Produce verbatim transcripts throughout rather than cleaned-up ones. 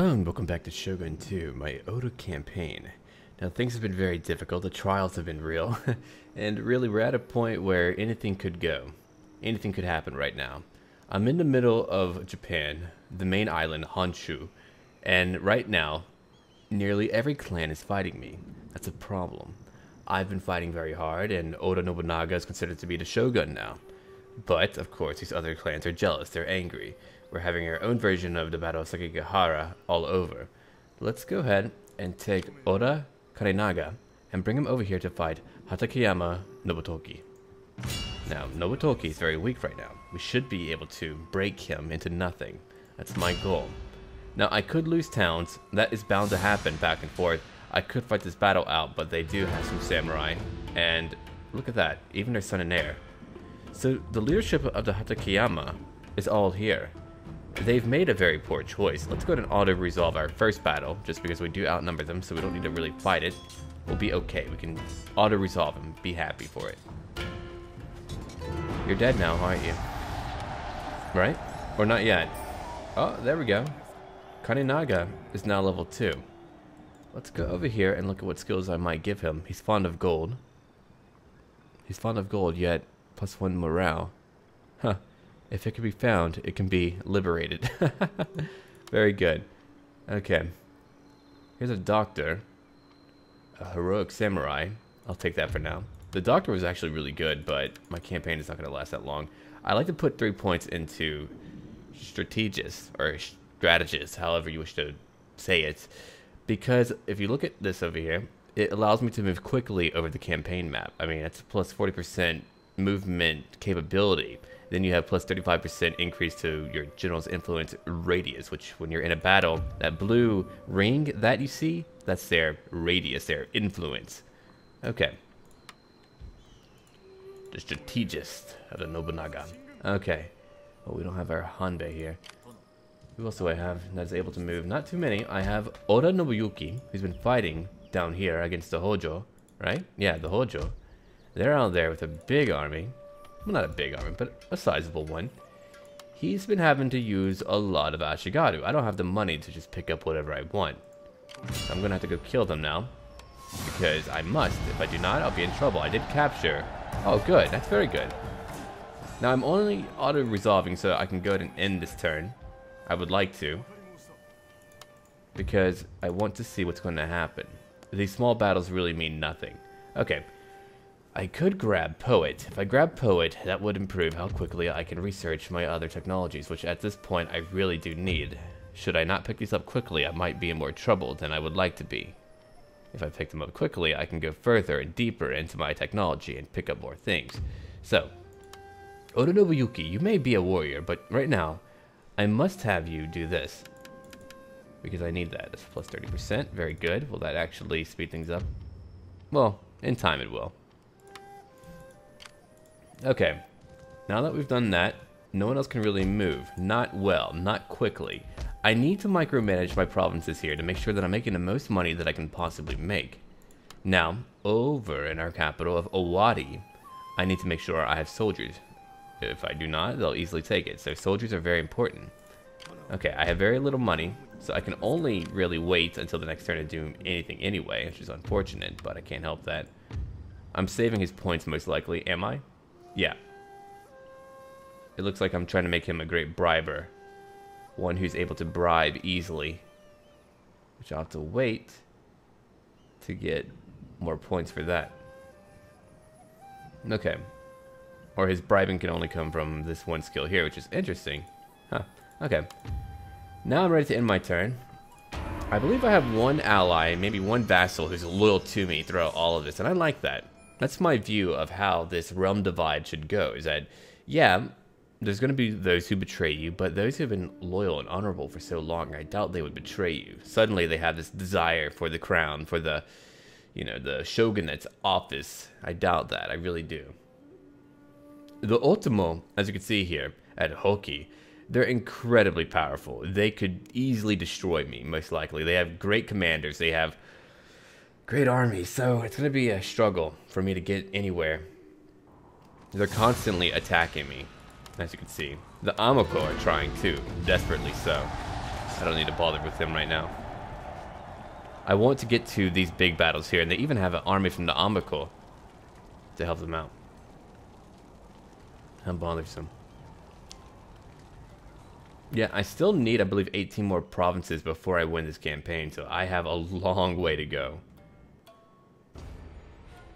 Hello and welcome back to Shogun two, my Oda campaign. Now things have been very difficult, the trials have been real, and really we're at a point where anything could go. Anything could happen right now. I'm in the middle of Japan, the main island, Honshu, and right now, nearly every clan is fighting me. That's a problem. I've been fighting very hard, and Oda Nobunaga is considered to be the Shogun now. But, of course, these other clans are jealous, they're angry. We're having our own version of the Battle of Sekigahara all over. Let's go ahead and take Oda Kanenaga and bring him over here to fight Hatakeyama Nobutoki. Now, Nobutoki is very weak right now. We should be able to break him into nothing. That's my goal. Now, I could lose towns. That is bound to happen back and forth. I could fight this battle out, but they do have some samurai. And look at that, even their son and heir. So, the leadership of the Hatakeyama is all here. They've made a very poor choice. Let's go ahead and auto-resolve our first battle, just because we do outnumber them, so we don't need to really fight it. We'll be okay. We can auto-resolve and be happy for it. You're dead now, aren't you? Right? Or not yet. Oh, there we go. Kanenaga is now level two. Let's go over here and look at what skills I might give him. He's fond of gold. He's fond of gold, yet plus one morale. Huh. If it can be found, it can be liberated. Very good. Okay. Here's a doctor. A heroic samurai. I'll take that for now. The doctor was actually really good, but my campaign is not going to last that long. I like to put three points into strategist, or strategist, however you wish to say it. Because if you look at this over here, it allows me to move quickly over the campaign map. I mean, that's plus forty percent movement capability. Then you have plus thirty-five percent increase to your general's influence radius, which when you're in a battle, that blue ring that you see, that's their radius, their influence. Okay. The strategist of the Nobunaga. Okay. Well, we don't have our Hanbei here. Who else do I have that's able to move? Not too many. I have Oda Nobuyuki, who's been fighting down here against the Hojo, right? Yeah, the Hojo. They're out there with a big army. Well, not a big army, but a sizable one. He's been having to use a lot of Ashigaru. I don't have the money to just pick up whatever I want. So I'm going to have to go kill them now. Because I must. If I do not, I'll be in trouble. I did capture. Oh, good. That's very good. Now, I'm only auto-resolving so I can go ahead and end this turn. I would like to. Because I want to see what's going to happen. These small battles really mean nothing. Okay. I could grab Poet. If I grab Poet, that would improve how quickly I can research my other technologies, which at this point I really do need. Should I not pick these up quickly, I might be in more trouble than I would like to be. If I pick them up quickly, I can go further and deeper into my technology and pick up more things. So, Oda Nobuyuki, you may be a warrior, but right now, I must have you do this. Because I need that. That's plus thirty percent. Very good. Will that actually speed things up? Well, in time it will. Okay, now that we've done that, no one else can really move. Not well, not quickly. I need to micromanage my provinces here to make sure that I'm making the most money that I can possibly make. Now, over in our capital of Owari, I need to make sure I have soldiers. If I do not, they'll easily take it. So soldiers are very important. Okay, I have very little money, so I can only really wait until the next turn to do anything anyway, which is unfortunate, but I can't help that. I'm saving his points most likely, am I? Yeah. It looks like I'm trying to make him a great briber. One who's able to bribe easily. Which I'll have to wait to get more points for that. Okay. Or his bribing can only come from this one skill here, which is interesting. Huh. Okay. Now I'm ready to end my turn. I believe I have one ally, maybe one vassal, who's loyal to me throughout all of this, and I like that. That's my view of how this realm divide should go, is that, yeah, there's going to be those who betray you, but those who have been loyal and honorable for so long, I doubt they would betray you. Suddenly they have this desire for the crown, for the, you know, the shogunate's office. I doubt that. I really do. The Otomo, as you can see here, at Hoki, they're incredibly powerful. They could easily destroy me, most likely. They have great commanders. They have great army, so it's going to be a struggle for me to get anywhere. They're constantly attacking me, as you can see. The Amako are trying too, desperately so. I don't need to bother with them right now. I want to get to these big battles here, and they even have an army from the Amako to help them out. How bothersome. Yeah, I still need, I believe, eighteen more provinces before I win this campaign, so I have a long way to go.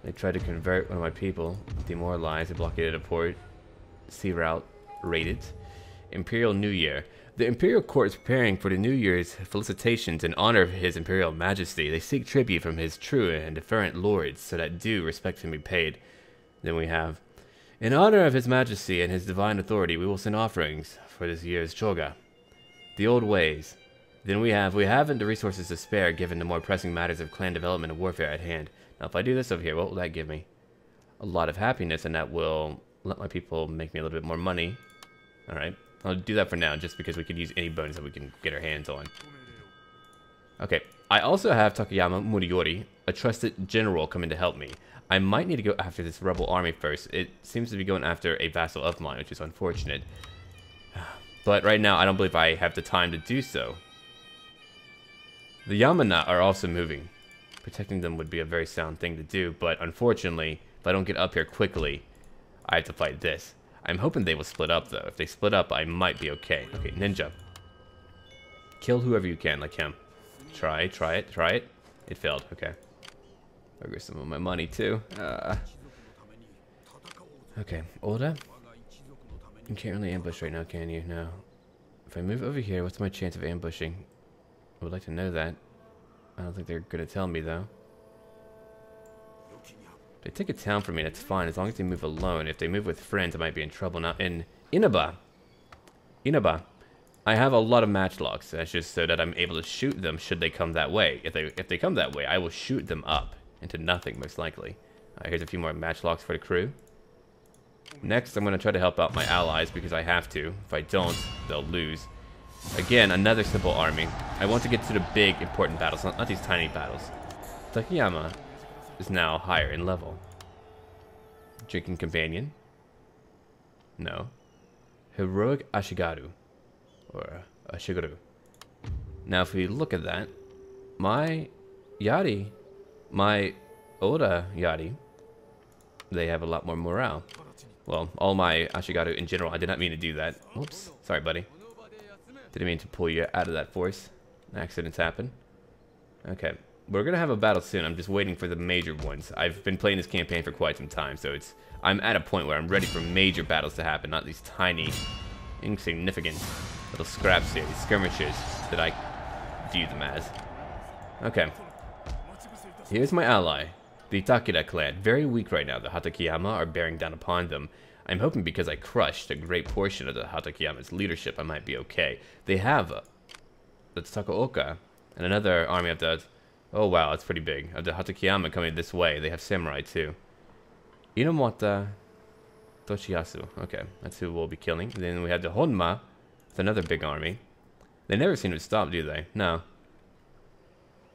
They tried to convert one of my people, demoralized, they blockaded a port, sea route, raided. Imperial New Year. The Imperial Court is preparing for the New Year's felicitations in honor of His Imperial Majesty. They seek tribute from his true and deferent lords so that due respect can be paid. Then we have, in honor of His Majesty and His Divine Authority, we will send offerings for this year's Cho'ga. The old ways. Then we have, we haven't the resources to spare given the more pressing matters of clan development and warfare at hand. Now if I do this over here, what will that give me? A lot of happiness, and that will let my people make me a little bit more money. Alright. I'll do that for now, just because we could use any bonus that we can get our hands on. Okay, I also have Takeyama Murigori, a trusted general, coming to help me. I might need to go after this rebel army first. It seems to be going after a vassal of mine, which is unfortunate. But right now, I don't believe I have the time to do so. The Yamana are also moving. Protecting them would be a very sound thing to do, but unfortunately, if I don't get up here quickly, I have to fight this. I'm hoping they will split up, though. If they split up, I might be okay. Okay, ninja. Kill whoever you can, like him. Try, try it, try it. It failed, okay. I got some of my money, too. Uh, okay, Oda? You can't really ambush right now, can you? No. If I move over here, what's my chance of ambushing? I would like to know that. I don't think they're going to tell me, though. They take a town from me, that's fine, as long as they move alone. If they move with friends, I might be in trouble. Now, in Inaba, Inaba, I have a lot of matchlocks. That's just so that I'm able to shoot them should they come that way. If they if they come that way, I will shoot them up into nothing, most likely. Uh, here's a few more matchlocks for the crew. Next, I'm going to try to help out my allies because I have to. If I don't, they'll lose. Again, another simple army. I want to get to the big, important battles, not, not these tiny battles. Takeyama is now higher in level. Drinking companion? No. Heroic Ashigaru. Or Ashigaru. Now if we look at that, my Yari, my Oda Yari, they have a lot more morale. Well, all my Ashigaru in general, I did not mean to do that. Oops, sorry buddy. Didn't mean to pull you out of that force. Accidents happen. Okay. We're going to have a battle soon. I'm just waiting for the major ones. I've been playing this campaign for quite some time, so it's I'm at a point where I'm ready for major battles to happen, not these tiny, insignificant little scraps here, these skirmishes that I view them as. Okay. Here's my ally, the Takeda clan. Very weak right now. The Hatakeyama are bearing down upon them. I'm hoping because I crushed a great portion of the Hatakeyama's leadership, I might be okay. They have uh, the Takaoka and another army of the... Oh wow, that's pretty big. The Hatakeyama coming this way. They have samurai too. Inomata Toshiyasu. Okay, that's who we'll be killing. Then we have the Honma with another big army. They never seem to stop, do they? No.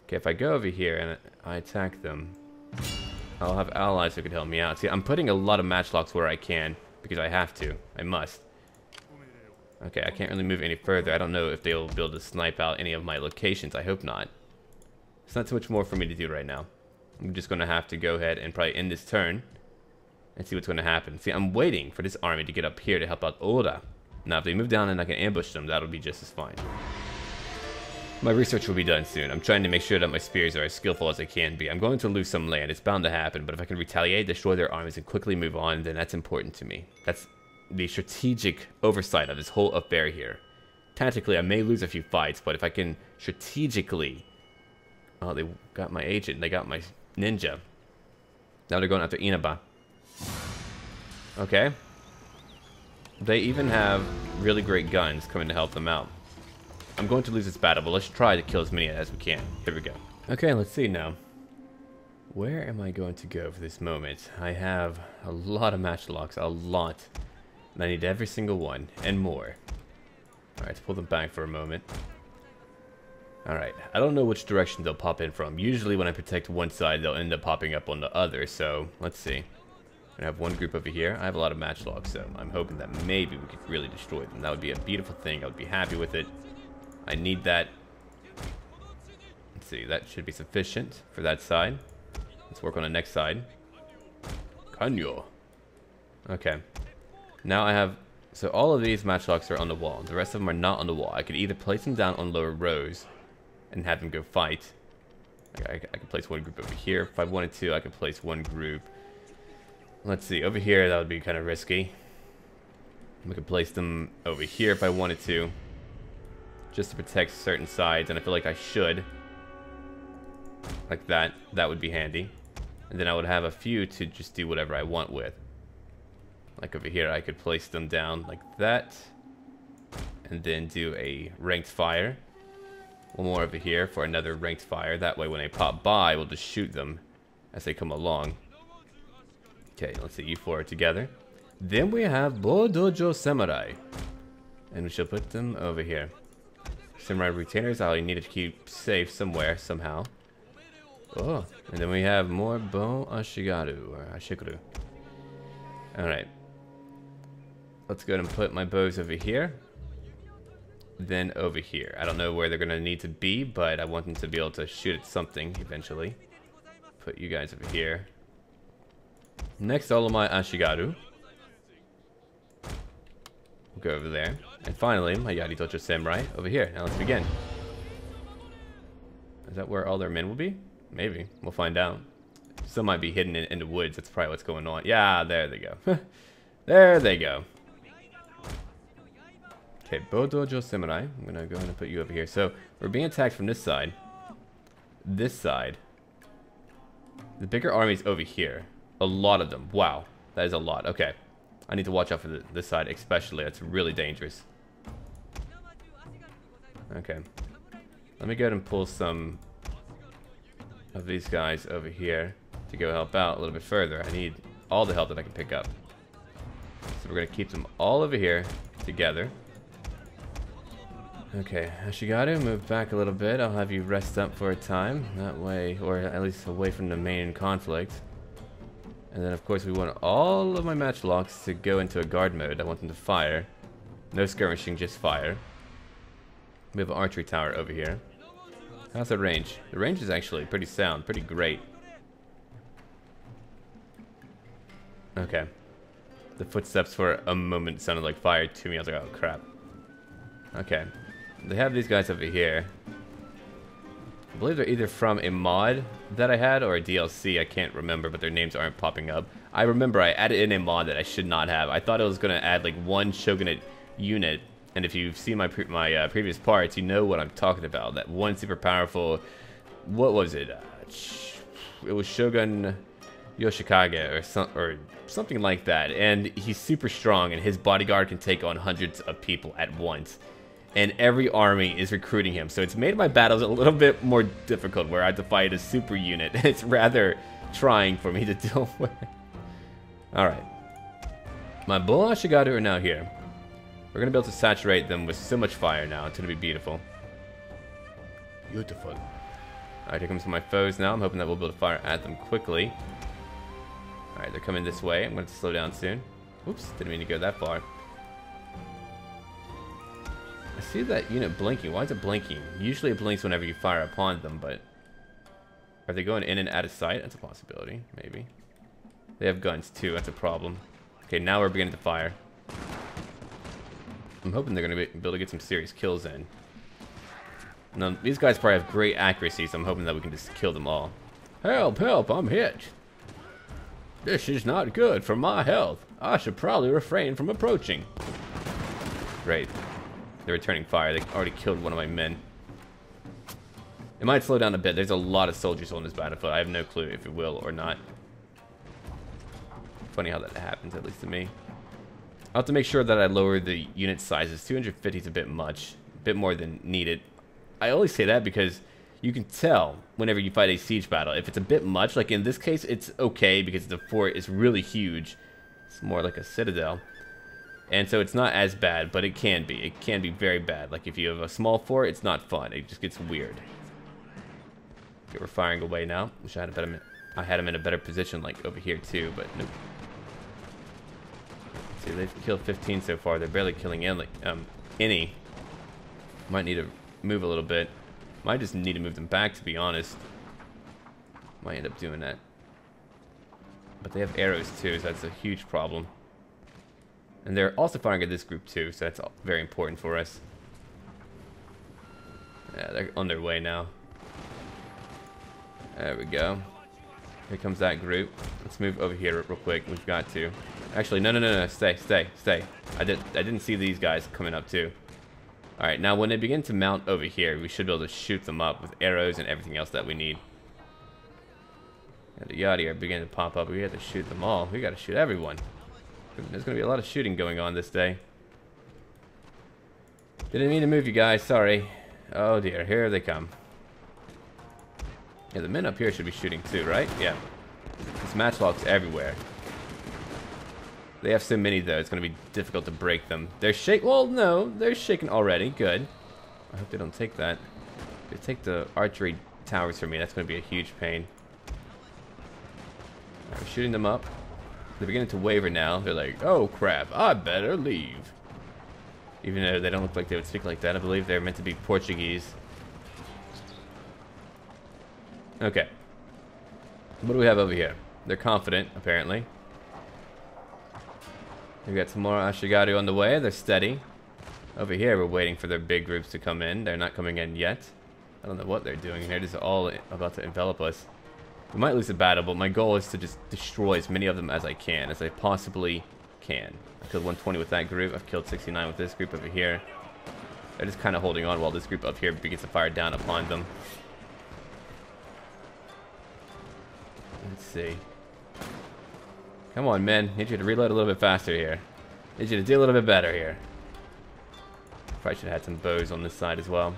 Okay, if I go over here and I attack them, I'll have allies who could help me out. See, I'm putting a lot of matchlocks where I can because I have to. I must. Okay, I can't really move any further. I don't know if they'll be able to snipe out any of my locations. I hope not. It's not too much more for me to do right now. I'm just going to have to go ahead and probably end this turn and see what's going to happen. See, I'm waiting for this army to get up here to help out Oda. Now, if they move down and I can ambush them, that'll be just as fine. My research will be done soon. I'm trying to make sure that my spears are as skillful as they can be. I'm going to lose some land. It's bound to happen, but if I can retaliate, destroy their armies, and quickly move on, then that's important to me. That's the strategic oversight of this whole affair here. Tactically, I may lose a few fights, but if I can strategically... Oh, they got my agent. They got my ninja. Now they're going after Inaba. Okay. They even have really great guns coming to help them out. I'm going to lose this battle, but let's try to kill as many as we can. Here we go. Okay, let's see now. Where am I going to go for this moment? I have a lot of matchlocks. A lot. And I need every single one. And more. Alright, let's pull them back for a moment. Alright, I don't know which direction they'll pop in from. Usually when I protect one side, they'll end up popping up on the other, so let's see. I have one group over here. I have a lot of matchlocks, so I'm hoping that maybe we could really destroy them. That would be a beautiful thing. I would be happy with it. I need that. Let's see, that should be sufficient for that side. Let's work on the next side. Kanyo. Okay. Now I have... So all of these matchlocks are on the wall. The rest of them are not on the wall. I could either place them down on lower rows and have them go fight. I, I, I can place one group over here. If I wanted to, I could place one group. Let's see. Over here, that would be kind of risky. We could place them over here if I wanted to. Just to protect certain sides. And I feel like I should. Like that. That would be handy. And then I would have a few to just do whatever I want with. Like over here, I could place them down like that. And then do a ranked fire. One more over here for another ranked fire. That way when they pop by, we'll just shoot them as they come along. Okay, let's see, you four are together. Then we have Bodojo Samurai. And we shall put them over here. Samurai retainers, I needed to keep safe somewhere, somehow. Oh, and then we have more Bo Ashigaru, or Ashigaru. Alright. Let's go ahead and put my bows over here. Then over here. I don't know where they're going to need to be, but I want them to be able to shoot at something eventually. Put you guys over here. Next, all of my Ashigaru. We'll go over there. And finally, my Yaritojo Samurai over here. Now let's begin. Is that where all their men will be? Maybe. We'll find out. Some might be hidden in, in the woods. That's probably what's going on. Yeah, there they go. There they go. Okay, Bodojo Samurai. I'm going to go ahead and put you over here. So, we're being attacked from this side. This side. The bigger army's over here. A lot of them. Wow. That is a lot. Okay. I need to watch out for the, this side especially. That's really dangerous. Okay. Let me go ahead and pull some of these guys over here to go help out a little bit further. I need all the help that I can pick up. So, we're going to keep them all over here together. Okay, Ashigaru, move back a little bit. I'll have you rest up for a time. That way, or at least away from the main conflict. And then, of course, we want all of my matchlocks to go into a guard mode. I want them to fire. No skirmishing, just fire. We have an archery tower over here. How's the range? The range is actually pretty sound, pretty great. Okay. The footsteps for a moment sounded like fire to me. I was like, oh, crap. Okay. They have these guys over here. I believe they're either from a mod that I had or a D L C. I can't remember, but their names aren't popping up. I remember I added in a mod that I should not have. I thought it was going to add like one Shogunate unit. And if you've seen my pre my uh, previous parts, you know what I'm talking about. That one super powerful... What was it? Uh, it was Shogun Yoshikage or, some, or something like that. And he's super strong and his bodyguard can take on hundreds of people at once. And every army is recruiting him. So it's made my battles a little bit more difficult where I have to fight a super unit. It's rather trying for me to deal with. Alright. My Bull Ashigaru are now here. We're going to be able to saturate them with so much fire now. It's going to be beautiful. Beautiful. Alright, here comes my foes now. I'm hoping that we'll be able to fire at them quickly. Alright, they're coming this way. I'm going to have to slow down soon. Oops, didn't mean to go that far. I see that unit blinking. Why is it blinking? Usually it blinks whenever you fire upon them, but... Are they going in and out of sight? That's a possibility, maybe. They have guns too, that's a problem. Okay, now we're beginning to fire. I'm hoping they're going to be able to get some serious kills in. Now, these guys probably have great accuracy, so I'm hoping that we can just kill them all. Help, help, I'm hit. This is not good for my health. I should probably refrain from approaching. Great. They're returning fire. They already killed one of my men. It might slow down a bit. There's a lot of soldiers on this battlefield. I have no clue if it will or not. Funny how that happens, at least to me. I'll have to make sure that I lower the unit sizes. two hundred fifty is a bit much. A bit more than needed. I always say that because you can tell whenever you fight a siege battle. If it's a bit much, like in this case, it's okay because the fort is really huge. It's more like a citadel. And so it's not as bad, but it can be. It can be very bad. Like if you have a small fort, it's not fun. It just gets weird. Okay, we're firing away now. Wish I had a better, I had him in a better position, like over here too, but nope. See, they've killed fifteen so far. They're barely killing any. Um, any. Might need to move a little bit. Might just need to move them back, to be honest. Might end up doing that. But they have arrows too, so that's a huge problem. And they're also firing at this group too, so that's very important for us. Yeah, they're on their way now. There we go. Here comes that group. Let's move over here real quick. We've got to. Actually, no, no, no, no. Stay, stay, stay. I did. I didn't see these guys coming up too. All right, now when they begin to mount over here, we should be able to shoot them up with arrows and everything else that we need. And the Yari are beginning to pop up. We have to shoot them all. We got to shoot everyone. There's going to be a lot of shooting going on this day. Didn't mean to move you guys. Sorry. Oh dear, here they come. Yeah, the men up here should be shooting too, right? Yeah. There's matchlocks everywhere. They have so many though, it's going to be difficult to break them. They're shaking. Well, no, they're shaking already. Good. I hope they don't take that. If they take the archery towers for me, that's going to be a huge pain. Right, I'm shooting them up. They're beginning to waver now. They're like, oh crap, I better leave. Even though they don't look like they would speak like that, I believe they're meant to be Portuguese. Okay. What do we have over here? They're confident, apparently. We've got some more Ashigaru on the way. They're steady. Over here, we're waiting for their big groups to come in. They're not coming in yet. I don't know what they're doing. They're just all about to envelop us. We might lose the battle, but my goal is to just destroy as many of them as I can, as I possibly can. I killed one twenty with that group. I've killed sixty-nine with this group over here. They're just kind of holding on while this group up here begins to fire down upon them. Let's see. Come on, men. Need you to reload a little bit faster here. Need you to do a little bit better here. Probably should have had some bows on this side as well.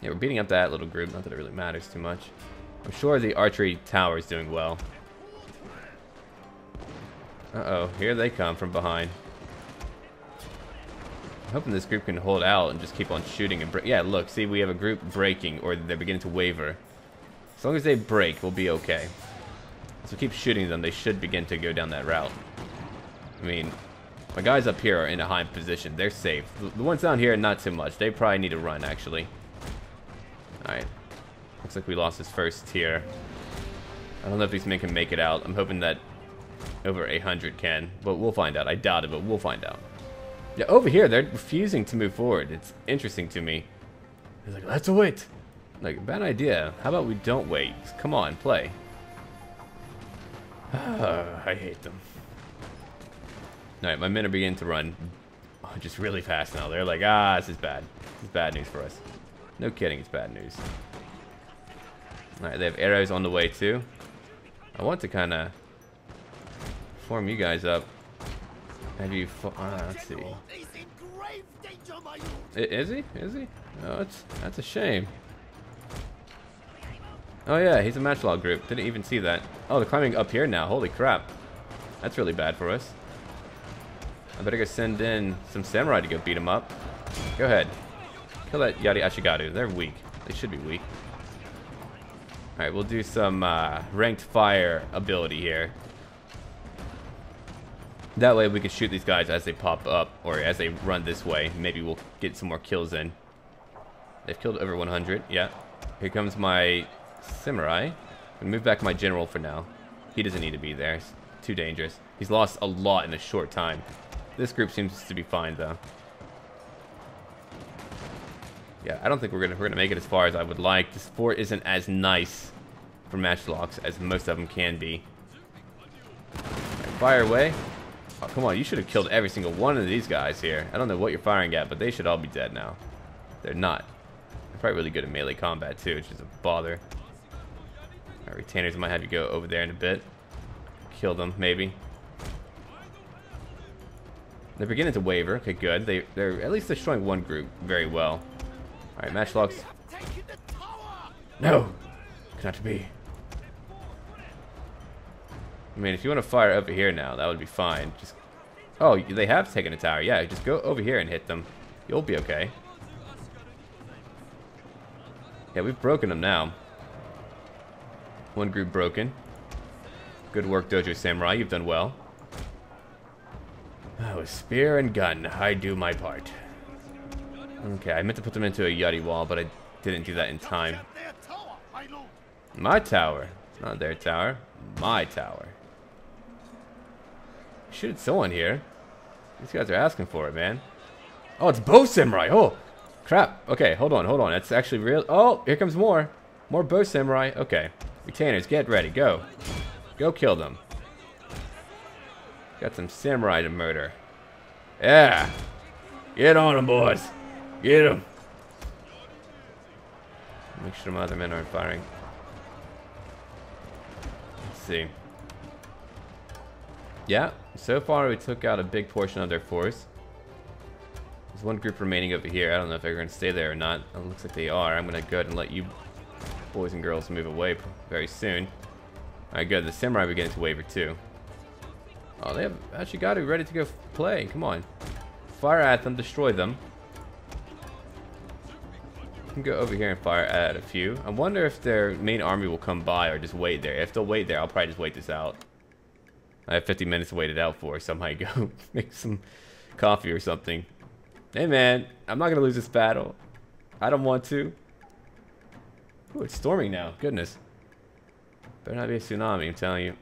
Yeah, we're beating up that little group. Not that it really matters too much. I'm sure the archery tower is doing well. Uh-oh. Here they come from behind. I'm hoping this group can hold out and just keep on shooting. and break. Yeah, look. See, we have a group breaking, or they're beginning to waver. As long as they break, we'll be okay. So keep shooting them. They should begin to go down that route. I mean, my guys up here are in a high position. They're safe. The ones down here, not too much. They probably need to run, actually. Alright. Looks like we lost his first tier. I don't know if these men can make it out. I'm hoping that over eight hundred can. But we'll find out. I doubt it, but we'll find out. Yeah, over here, they're refusing to move forward. It's interesting to me. They're like, let's wait. Like, bad idea. How about we don't wait? Come on, play. Oh, I hate them. Alright, my men are beginning to run oh, just really fast now. They're like, ah, this is bad. This is bad news for us. No kidding, it's bad news. Alright, they have arrows on the way too. I want to kind of form you guys up. Have you... Uh, let's see. Is he? Is he? Oh, it's, that's a shame. Oh yeah, he's a matchlog group. Didn't even see that. Oh, they're climbing up here now. Holy crap. That's really bad for us. I better go send in some samurai to go beat him up. Go ahead. Kill that Yari Ashigaru. They're weak. They should be weak. Alright, we'll do some uh, ranked fire ability here. That way we can shoot these guys as they pop up or as they run this way. Maybe we'll get some more kills in. They've killed over one hundred. Yeah. Here comes my... Samurai. I'm gonna move back my general for now. He doesn't need to be there. It's too dangerous. He's lost a lot in a short time. This group seems to be fine though. Yeah, I don't think we're gonna we're gonna make it as far as I would like. This fort isn't as nice for matchlocks as most of them can be. Right, fire away. Oh come on, you should have killed every single one of these guys here. I don't know what you're firing at, but they should all be dead now. They're not. They're probably really good at melee combat too, which is a bother. Our retainers might have to go over there in a bit. Kill them, maybe. They're beginning to waver. Okay, good. They, they're at least destroying one group very well. Alright, matchlocks. No! Cannot be. I mean, if you want to fire over here now, that would be fine. Just Oh, they have taken a tower. Yeah, just go over here and hit them. You'll be okay. Yeah, we've broken them now. One group broken. Good work, Bodojo Samurai. You've done well. Oh, spear and gun. I do my part. Okay, I meant to put them into a Yari wall, but I didn't do that in time. My tower. Not their tower. My tower. Shoot someone here. These guys are asking for it, man. Oh, it's Bow Samurai. Oh, crap. Okay, hold on, hold on. That's actually real. Oh, here comes more. More Bow Samurai. Okay. Retainers, get ready. Go. Go kill them. Got some samurai to murder. Yeah. Get on them, boys. Get them. Make sure my other men aren't firing. Let's see. Yeah, so far we took out a big portion of their force. There's one group remaining over here. I don't know if they're going to stay there or not. It looks like they are. I'm going to go ahead and let you boys and girls move away very soon. Alright, good. The samurai are beginning to waver too. Oh, they have Ashigaru ready to go play. Come on. Fire at them. Destroy them. You can go over here and fire at a few. I wonder if their main army will come by or just wait there. If they'll wait there, I'll probably just wait this out. I have fifty minutes to wait it out for. So I might go make some coffee or something. Hey, man. I'm not going to lose this battle. I don't want to. Ooh, it's storming now. Goodness. Better not be a tsunami, I'm telling you.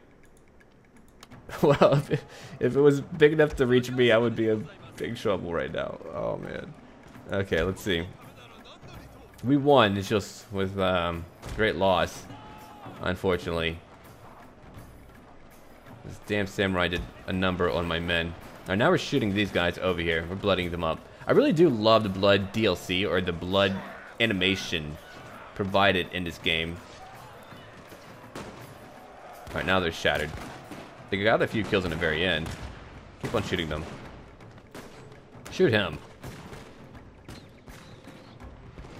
Well, if it, if it was big enough to reach me, I would be in big trouble right now. Oh, man. Okay, let's see. We won. It's just with um, great loss, unfortunately. This damn samurai did a number on my men. All right, now we're shooting these guys over here. We're blooding them up. I really do love the blood D L C or the blood animation provided in this game. All right, now they're shattered. They got a few kills in the very end. Keep on shooting them. Shoot him.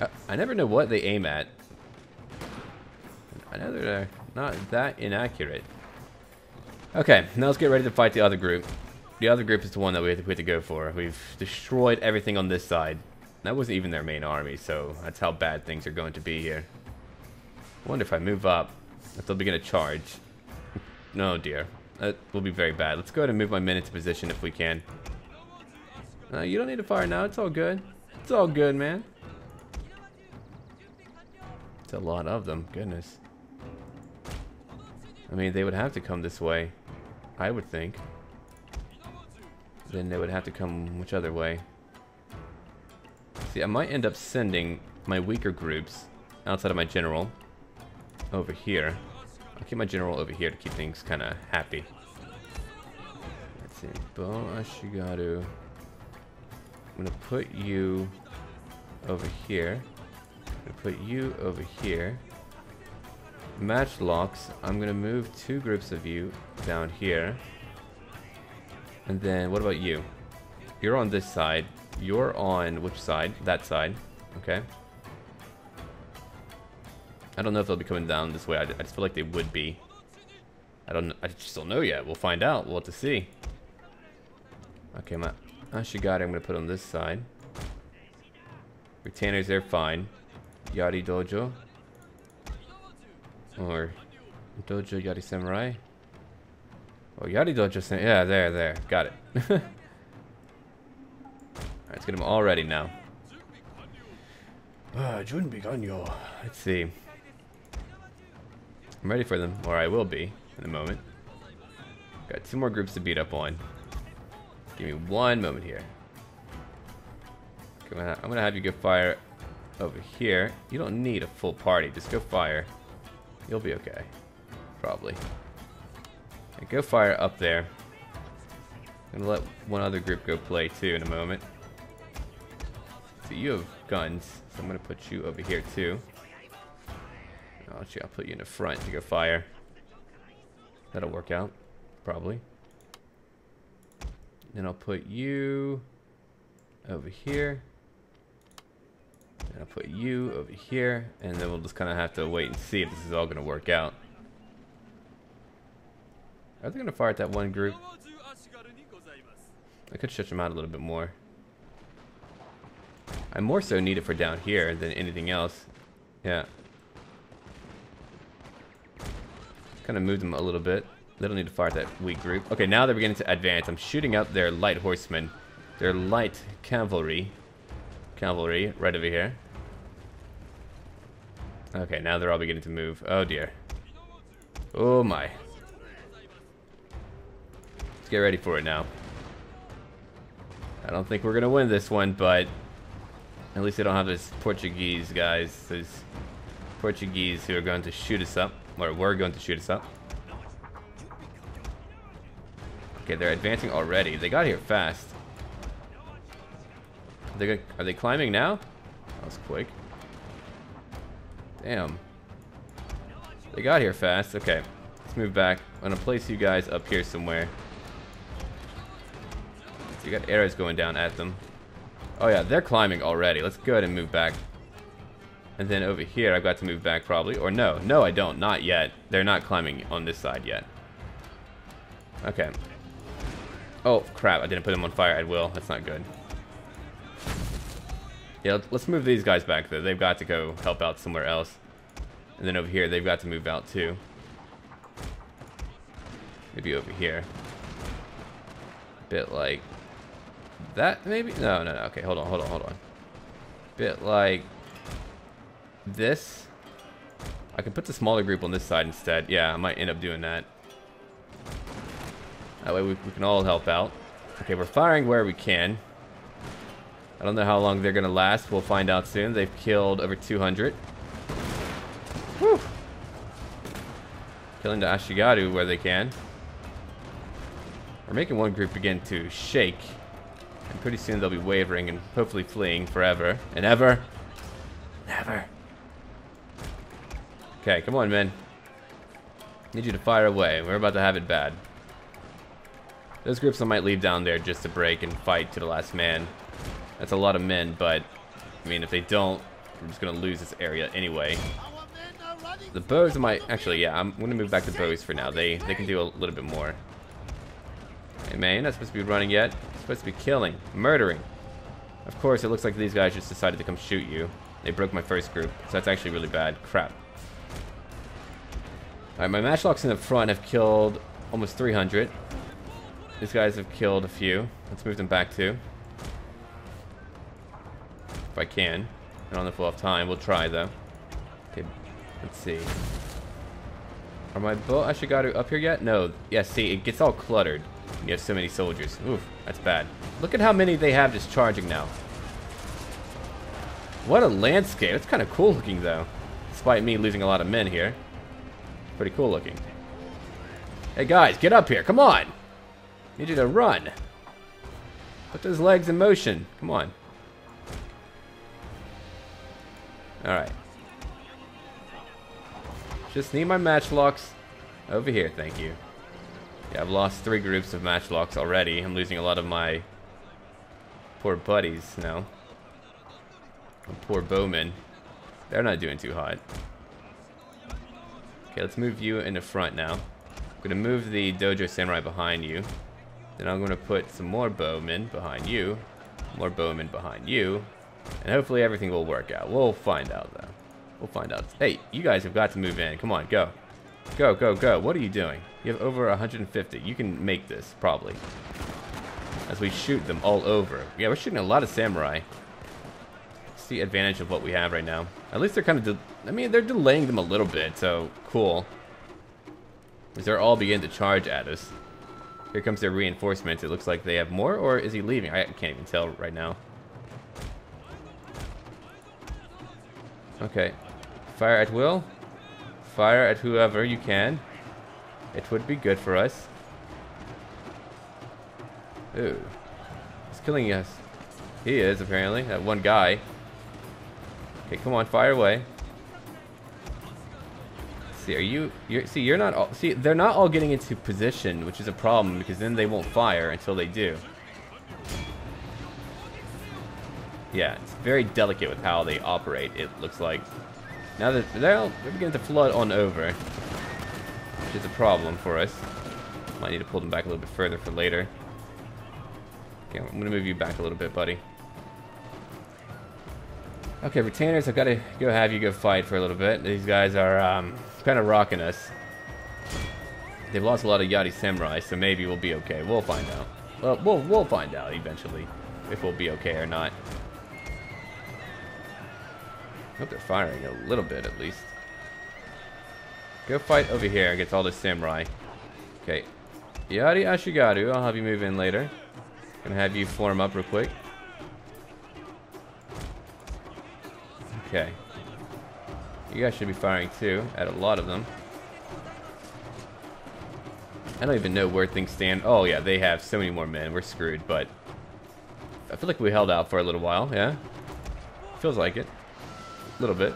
Uh, I never know what they aim at. I know they're not that inaccurate. Okay, now let's get ready to fight the other group. The other group is the one that we have to, we have to go for. We've destroyed everything on this side. That wasn't even their main army, so that's how bad things are going to be here. I wonder if I move up, if they'll begin to charge. No, dear. That will be very bad. Let's go ahead and move my men into position if we can. Uh, you don't need to fire now. It's all good. It's all good, man. It's a lot of them. Goodness. I mean, they would have to come this way, I would think. Then they would have to come which other way. See, I might end up sending my weaker groups outside of my general over here. I'll keep my general over here to keep things kind of happy. Let's see. Bo Ashigaru. I'm gonna put you over here. I'm gonna put you over here. Matchlocks. I'm gonna move two groups of you down here. And then what about you? You're on this side. You're on which side? That side. Okay. I don't know if they'll be coming down this way. I, I just feel like they would be. I don't. I just don't know yet. We'll find out. We'll have to see. Okay, my Ashigaru I'm gonna put on this side. Retainers, they're fine. Yaritojo or Dojo Yari Samurai. Oh, Yaritojo Samurai. Yeah, there, there. Got it. All right, let's get them all ready now. Uh, let's see. I'm ready for them, or I will be in a moment. Got two more groups to beat up on. Give me one moment here. Come on, I'm gonna have you go fire over here. You don't need a full party. Just go fire. You'll be okay, probably. And go fire up there. I'm gonna let one other group go play too in a moment. So you have guns, so I'm gonna put you over here too. I'll, let you, I'll put you in the front to go fire. That'll work out, probably. Then I'll put you over here. And I'll put you over here. And then we'll just kind of have to wait and see if this is all going to work out. Are they going to fire at that one group? I could stretch them out a little bit more. I more so need it for down here than anything else. Yeah. Kind of move them a little bit. They don't need to fire at that weak group. Okay, now they're beginning to advance. I'm shooting up their light horsemen. Their light cavalry. cavalry right over here. Okay, now they're all beginning to move. Oh dear. Oh my. Let's get ready for it now. I don't think we're going to win this one, but at least they don't have those Portuguese guys. Those Portuguese who are going to shoot us up. Or were going to shoot us up. Okay, they're advancing already. They got here fast. Are they, are they climbing now? That was quick. Damn. They got here fast. Okay. Let's move back. I'm going to place you guys up here somewhere. So you got arrows going down at them. Oh yeah, they're climbing already. Let's go ahead and move back. And then over here, I've got to move back probably. Or no. No, I don't. Not yet. They're not climbing on this side yet. Okay. Oh, crap. I didn't put them on fire. I will. That's not good. Yeah, let's move these guys back, though. They've got to go help out somewhere else. And then over here, they've got to move out, too. Maybe over here. A bit like that, maybe? No, no, no. Okay, hold on, hold on, hold on. A bit like this. I can put the smaller group on this side instead. Yeah, I might end up doing that. That way we, we can all help out. Okay, we're firing where we can. I don't know how long they're going to last. We'll find out soon. They've killed over two hundred. Whew. Killing the Ashigaru where they can. We're making one group begin to shake. And pretty soon they'll be wavering and hopefully fleeing forever. And ever. Never. Okay, come on, men. Need you to fire away. We're about to have it bad. Those groups I might leave down there just to break and fight to the last man. That's a lot of men, but, I mean, if they don't, we're just going to lose this area anyway. The bows might... Actually, yeah, I'm going to move back to bows for now. They they can do a little bit more. Hey, man, you're not supposed to be running yet. You're supposed to be killing, murdering. Of course, it looks like these guys just decided to come shoot you. They broke my first group, so that's actually really bad. Crap. Alright, my matchlocks in the front have killed almost three hundred. These guys have killed a few. Let's move them back, too. If I can. I don't know if we'll have time. We'll try, though. Okay, let's see. Are my bow Ashigaru up here yet? No. Yeah, see, it gets all cluttered when you have so many soldiers. Oof, that's bad. Look at how many they have just charging now. What a landscape. It's kind of cool looking, though. Despite me losing a lot of men here. Pretty cool looking. Hey, guys, get up here. Come on. Need you to run. Put those legs in motion. Come on. Alright. Just need my matchlocks over here, thank you. Yeah, I've lost three groups of matchlocks already. I'm losing a lot of my poor buddies now. And poor bowmen. They're not doing too hot. Okay, let's move you in the front now. I'm going to move the Dojo Samurai behind you. Then I'm going to put some more bowmen behind you. More bowmen behind you. And hopefully everything will work out. We'll find out, though. We'll find out. Hey, you guys have got to move in. Come on, go. Go, go, go. What are you doing? You have over one hundred fifty. You can make this, probably. As we shoot them all over. Yeah, we're shooting a lot of samurai. It's the advantage of what we have right now. At least they're kind of... I mean, they're delaying them a little bit, so cool. Because they're all beginning to charge at us. Here comes their reinforcements. It looks like they have more, or is he leaving? I can't even tell right now. Okay, fire at will, fire at whoever you can. It would be good for us. Ooh, he's killing us. He is, apparently, that one guy. Okay, come on, fire away. See, are you, you're, see, you're not all, see, they're not all getting into position, which is a problem because then they won't fire until they do. Yeah, it's very delicate with how they operate, it looks like. Now that they're, all, they're beginning to flood on over, which is a problem for us. Might need to pull them back a little bit further for later. Okay, I'm going to move you back a little bit, buddy. Okay, retainers, I've got to go have you go fight for a little bit. These guys are um, kind of rocking us. They've lost a lot of Yari Samurai, so maybe we'll be okay. We'll find out. Well, we'll, we'll find out eventually if we'll be okay or not. I hope they're firing a little bit at least. Go fight over here against all this samurai. Okay. Yari Ashigaru, I'll have you move in later. Gonna have you form up real quick. Okay. You guys should be firing too, at a lot of them. I don't even know where things stand. Oh yeah, they have so many more men. We're screwed, but I feel like we held out for a little while, yeah? Feels like it. A little bit.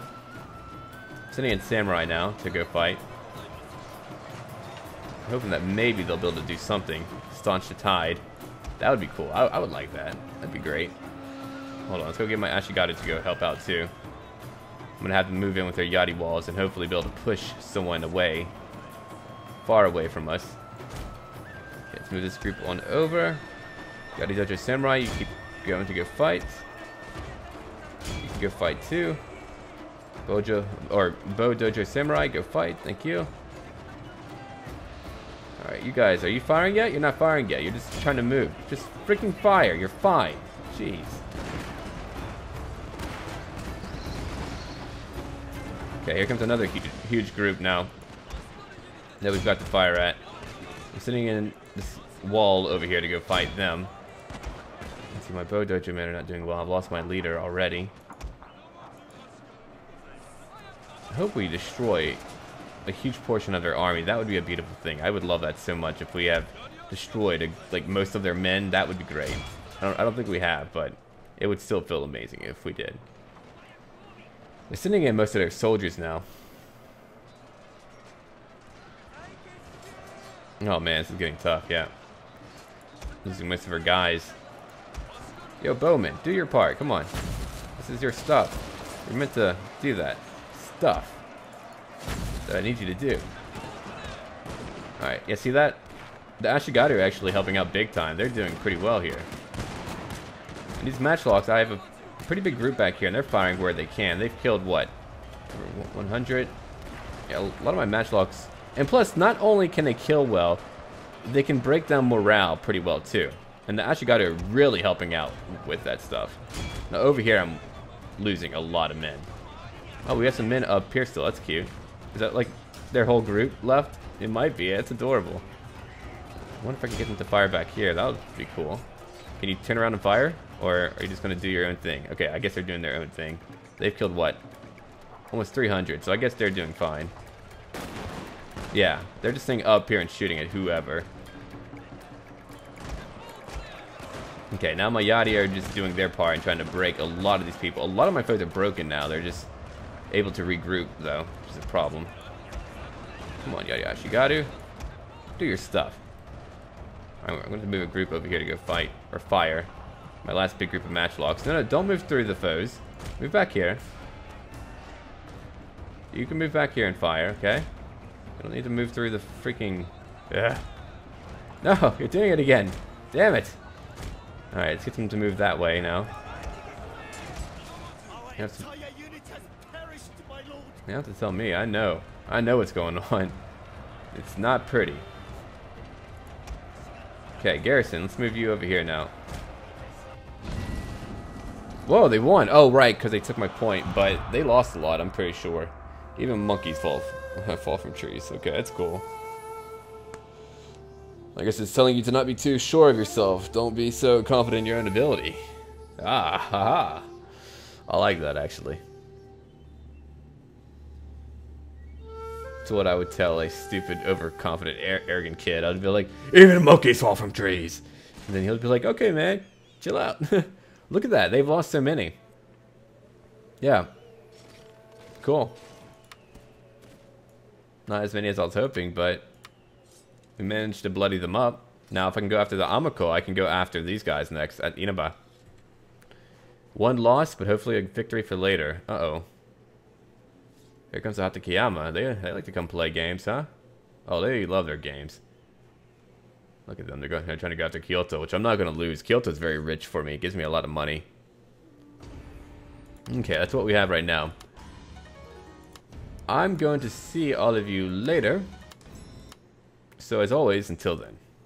Sending in samurai now to go fight. I'm hoping that maybe they'll be able to do something. Staunch the tide. That would be cool. I, I would like that. That'd be great. Hold on, let's go get my Ashigaru to go help out too. I'm gonna have to move in with their Yari walls and hopefully be able to push someone away. Far away from us. Okay, let's move this group on over. Yaritojo Samurai, you keep going to go fight. You can go fight too. Bojo or Bodojo Samurai, go fight. Thank you. All right, you guys, are you firing yet? You're not firing yet. You're just trying to move. Just freaking fire. You're fine. Jeez. Okay, here comes another huge, huge group now that we've got to fire at. I'm sitting in this wall over here to go fight them. I see my Bodojo men are not doing well. I've lost my leader already. I hope we destroy a huge portion of their army. That would be a beautiful thing. I would love that so much. If we have destroyed a, like most of their men, that would be great. I don't, I don't think we have, but it would still feel amazing if we did. They're sending in most of their soldiers now. Oh man, this is getting tough, yeah. Losing most of her guys. Yo, Bowman, do your part, come on. This is your stuff. You're meant to do that. Stuff. That I need you to do. Alright, yeah, see that? The Ashigaru are actually helping out big time. They're doing pretty well here. In these matchlocks, I have a pretty big group back here, and they're firing where they can. They've killed, what? one hundred? Yeah, a lot of my matchlocks. And plus, not only can they kill well, they can break down morale pretty well too. And the Ashigaru are really helping out with that stuff. Now over here, I'm losing a lot of men. Oh, we have some men up here still. That's cute. Is that like their whole group left? It might be. It's adorable. I wonder if I can get them to fire back here. That would be cool. Can you turn around and fire? Or are you just going to do your own thing? Okay, I guess they're doing their own thing. They've killed what? Almost three hundred, so I guess they're doing fine. Yeah, they're just staying up here and shooting at whoever. Okay, now my Yari are just doing their part and trying to break a lot of these people. A lot of my foes are broken now. They're just able to regroup, though, which is a problem. Come on, Yari Ashigaru. Do your stuff. Alright, I'm going to move a group over here to go fight, or fire. My last big group of matchlocks. No, no, don't move through the foes. Move back here. You can move back here and fire, okay? I don't need to move through the freaking... Ugh. No, you're doing it again. Damn it. Alright, let's get them to move that way now. You have to, you have to tell me. I know. I know what's going on. It's not pretty. Okay, Garrison, let's move you over here now. Whoa, they won. Oh, right, because they took my point, but they lost a lot, I'm pretty sure. Even monkeys fall. I fall from trees. Okay, that's cool. I guess it's telling you to not be too sure of yourself. Don't be so confident in your own ability. Ah, haha. I like that, actually. It's what I would tell a stupid, overconfident, arrogant kid. I'd be like, even monkeys fall from trees. And then he'll be like, okay, man, chill out. Look at that. They've lost so many. Yeah. Cool. Not as many as I was hoping, but we managed to bloody them up. Now, if I can go after the Amako, I can go after these guys next at Inaba. One loss, but hopefully a victory for later. Uh-oh. Here comes the Hatakeyama. They, they like to come play games, huh? Oh, they love their games. Look at them. They're, going, they're trying to go after Kyoto, which I'm not going to lose. Kyoto's very rich for me. It gives me a lot of money. Okay, that's what we have right now. I'm going to see all of you later. So as always, until then.